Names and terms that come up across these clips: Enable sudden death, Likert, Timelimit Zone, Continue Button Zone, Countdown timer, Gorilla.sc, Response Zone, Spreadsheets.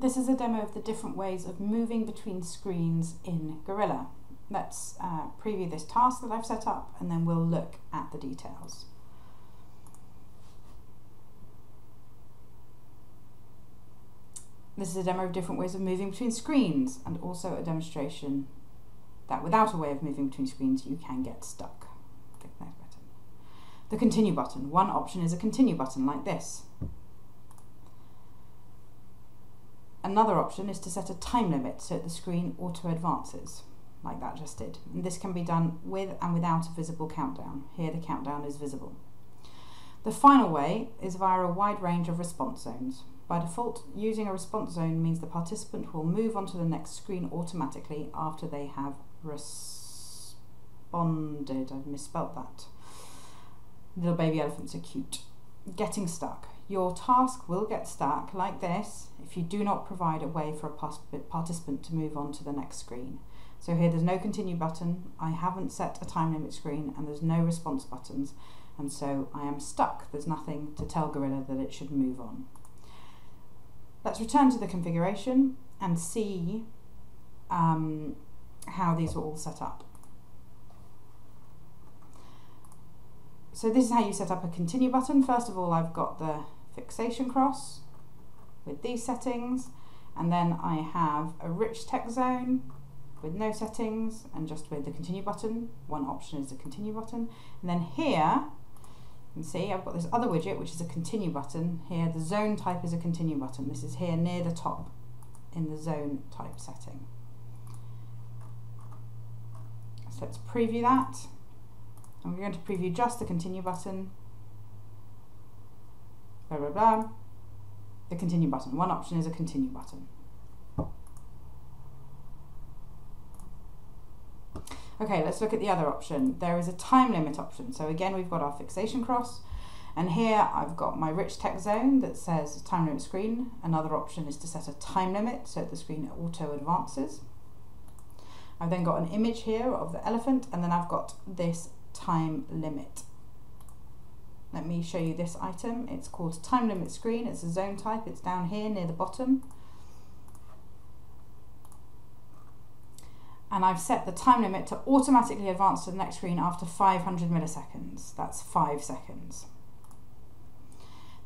This is a demo of the different ways of moving between screens in Gorilla. Let's preview this task that I've set up and then we'll look at the details. This is a demo of different ways of moving between screens and also a demonstration that without a way of moving between screens you can get stuck. Click the next button. The continue button. One option is a continue button like this. Another option is to set a time limit so that the screen auto advances, like that just did. And this can be done with and without a visible countdown. Here the countdown is visible. The final way is via a wide range of response zones. By default, using a response zone means the participant will move onto the next screen automatically after they have responded. I've misspelled that. Little baby elephants are cute. Getting stuck. Your task will get stuck like this if you do not provide a way for a participant to move on to the next screen. So here there's no continue button, I haven't set a time limit screen, and there's no response buttons, and so I am stuck. There's nothing to tell Gorilla that it should move on. Let's return to the configuration and see how these were all set up. So this is how you set up a continue button. First of all, I've got the fixation cross with these settings, and then I have a rich text zone with no settings and just with the continue button. One option is the continue button. And then here, you can see I've got this other widget, which is a continue button. Here, the zone type is a continue button. This is here near the top in the zone type setting. So let's preview that. And we're going to preview just the continue button. Blah, blah, blah. The continue button. One option is a continue button. Okay, let's look at the other option. There is a time limit option. So again, we've got our fixation cross. And here I've got my rich text zone that says time limit screen. Another option is to set a time limit so that the screen auto advances. I've then got an image here of the elephant, and then I've got this time limit. Let me show you this item. It's called time limit screen. It's a zone type. It's down here near the bottom. And I've set the time limit to automatically advance to the next screen after 500 milliseconds. That's 5 seconds.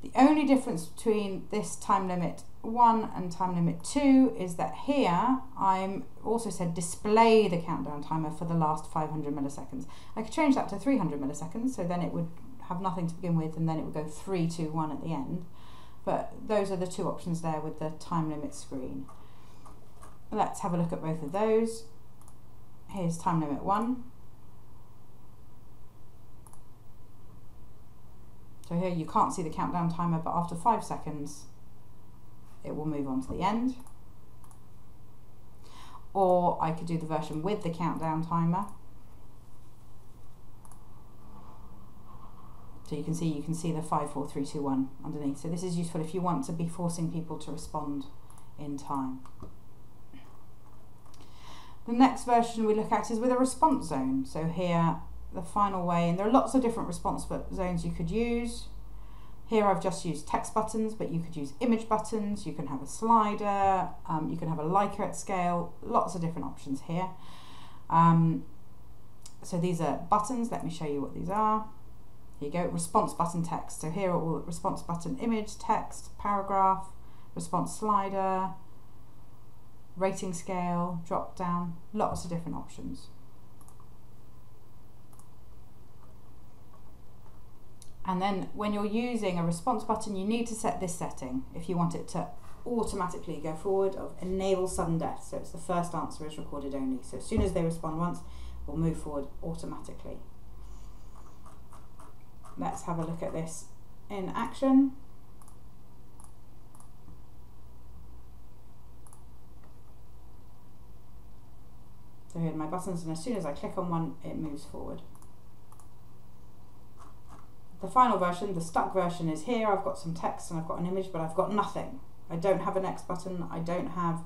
The only difference between this time limit 1 and time limit 2 is that here I'm also said display the countdown timer for the last 500 milliseconds. I could change that to 300 milliseconds, so then it would have nothing to begin with and then it would go 3, 2, 1 at the end. But those are the two options there with the time limit screen. Let's have a look at both of those. Here's time limit 1. So here you can't see the countdown timer, but after 5 seconds, it will move on to the end. Or I could do the version with the countdown timer. So you can see the 5, 4, 3, 2, 1 underneath. So this is useful if you want to be forcing people to respond in time. The next version we look at is with a response zone. So here, the final way, and there are lots of different response zones you could use. Here I've just used text buttons, but you could use image buttons, you can have a slider, you can have a Likert scale, lots of different options here. So these are buttons. Let me show you what these are. Here you go, response button text. So here are all response button image, text, paragraph, response slider, rating scale, drop down, lots of different options. And then when you're using a response button, you need to set this setting if you want it to automatically go forward of enable sudden death. So it's the first answer is recorded only. So as soon as they respond once, we'll move forward automatically. Let's have a look at this in action. So here are my buttons, and as soon as I click on one, it moves forward. The final version, the stuck version, is here. I've got some text and I've got an image, but I've got nothing. I don't have an X button, I don't have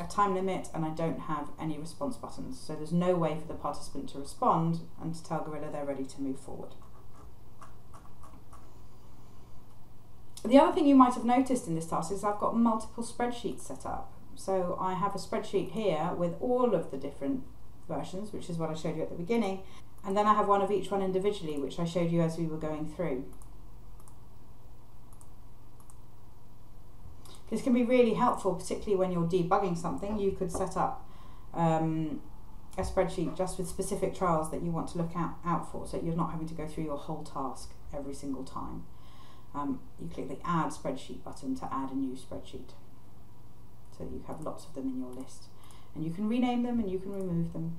a time limit, and I don't have any response buttons. So there's no way for the participant to respond and to tell Gorilla they're ready to move forward. The other thing you might have noticed in this task is I've got multiple spreadsheets set up. So I have a spreadsheet here with all of the different versions, which is what I showed you at the beginning, and then I have one of each one individually, which I showed you as we were going through. This can be really helpful, particularly when you're debugging something. You could set up a spreadsheet just with specific trials that you want to look out for, so you're not having to go through your whole task every single time. You click the Add Spreadsheet button to add a new spreadsheet, so you have lots of them in your list. And you can rename them and you can remove them.